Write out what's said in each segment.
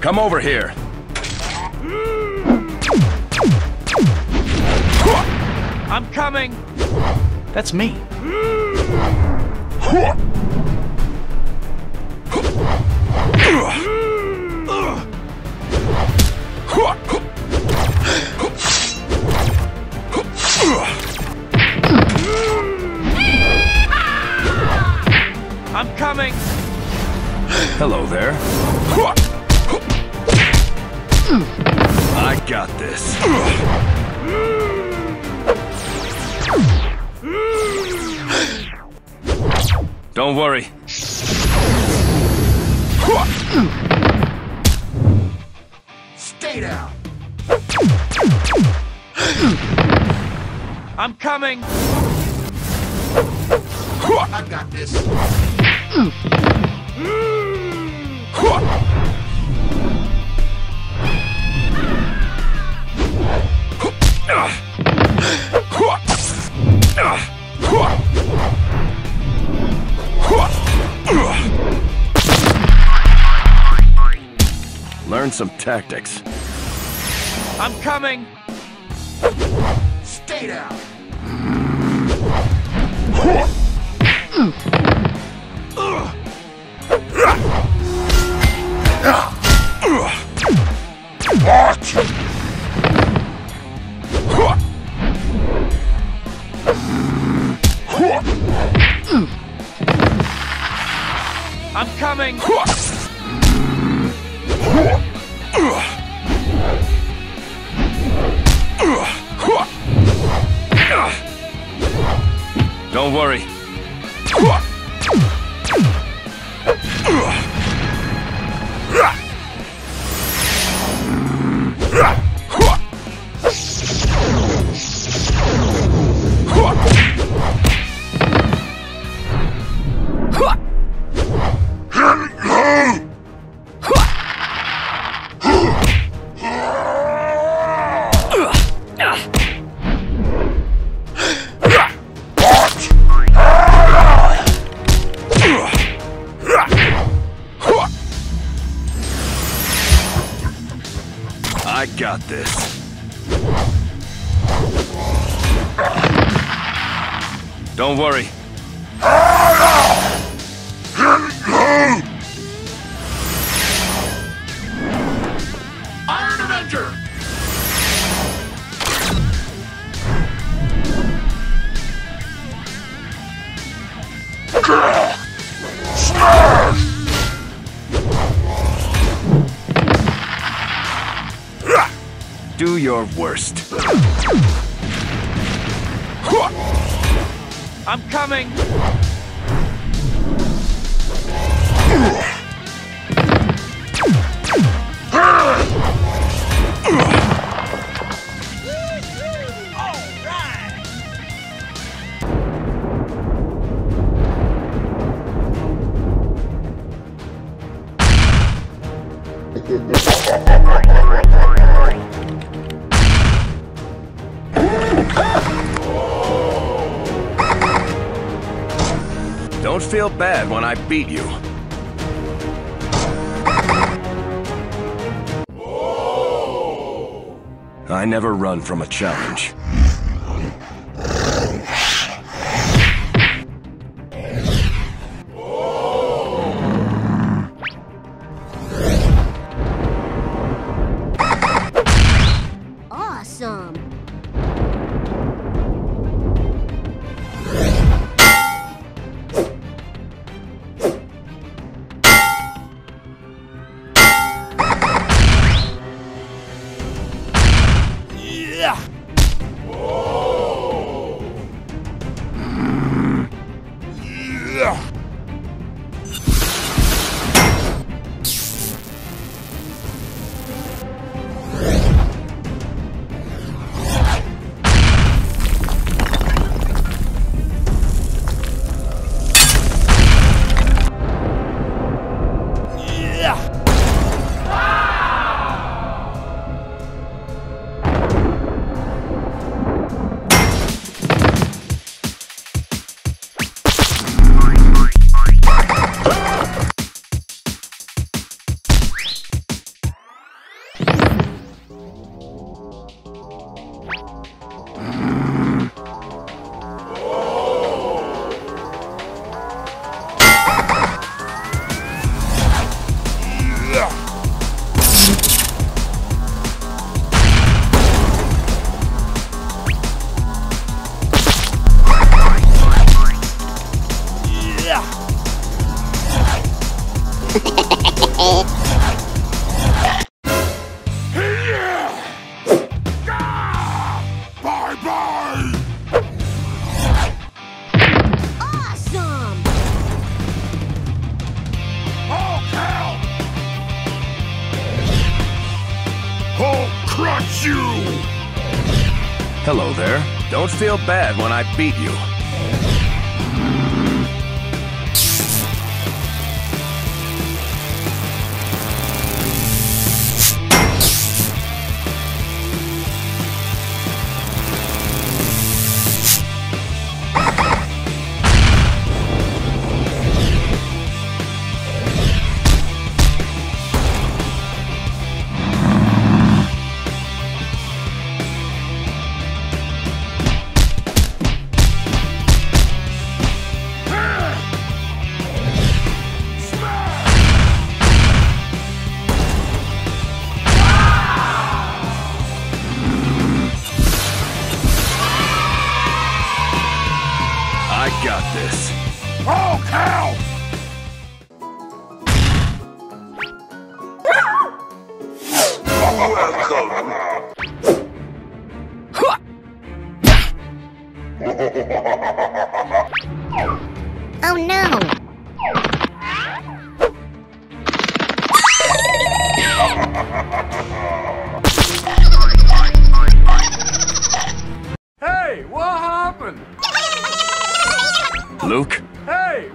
Come over here. I'm coming. That's me. I'm coming. Hello there. I got this. Don't worry. Stay down. I'm coming. I got this. Learn some tactics. I'm coming. Stay down. Watch. I'm coming. Don't worry. I got this. Don't worry. Iron Avenger. Do your worst. I'm coming. Don't feel bad when I beat you. I never run from a challenge. Yeah. Hello there. Don't feel bad when I beat you. Oh no! Hey, what happened? Luke? Hey!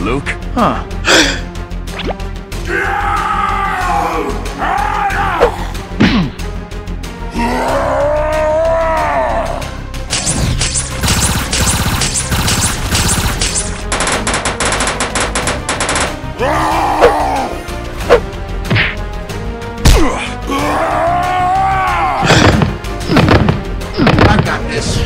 Luke? Huh. I got this.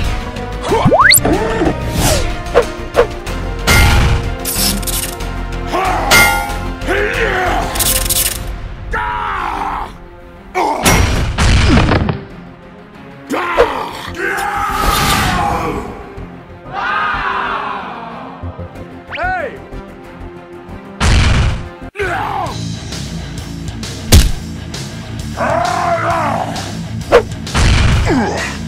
Ugh!